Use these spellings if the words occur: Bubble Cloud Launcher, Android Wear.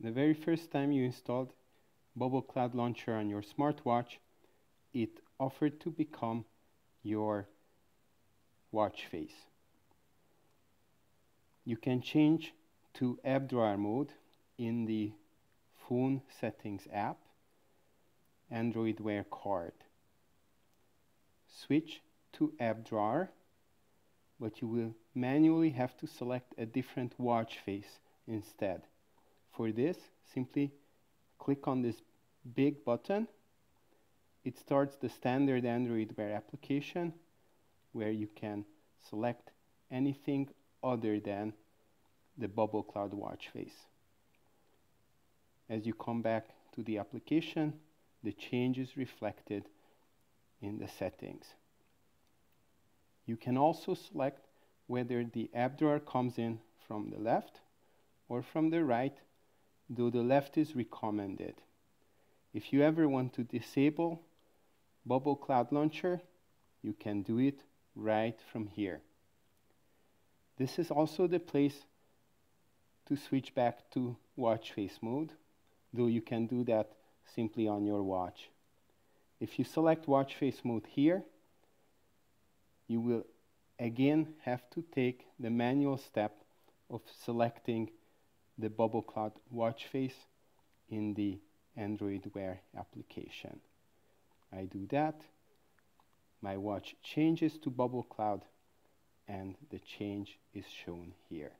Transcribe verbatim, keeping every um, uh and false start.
The very first time you installed Bubble Cloud Launcher on your smartwatch, it offered to become your watch face. You can change to app drawer mode in the phone settings app, Android Wear card. Switch to app drawer, but you will manually have to select a different watch face instead. For this, simply click on this big button. It starts the standard Android Wear application where you can select anything other than the Bubble Cloud watch face. As you come back to the application, the change is reflected in the settings. You can also select whether the app drawer comes in from the left or from the right, though the left is recommended. If you ever want to disable Bubble Cloud Launcher, you can do it right from here. This is also the place to switch back to watch face mode, though you can do that simply on your watch. If you select watch face mode here, you will again have to take the manual step of selecting the Bubble Cloud watch face in the Android Wear application. I do that, my watch changes to Bubble Cloud, and the change is shown here.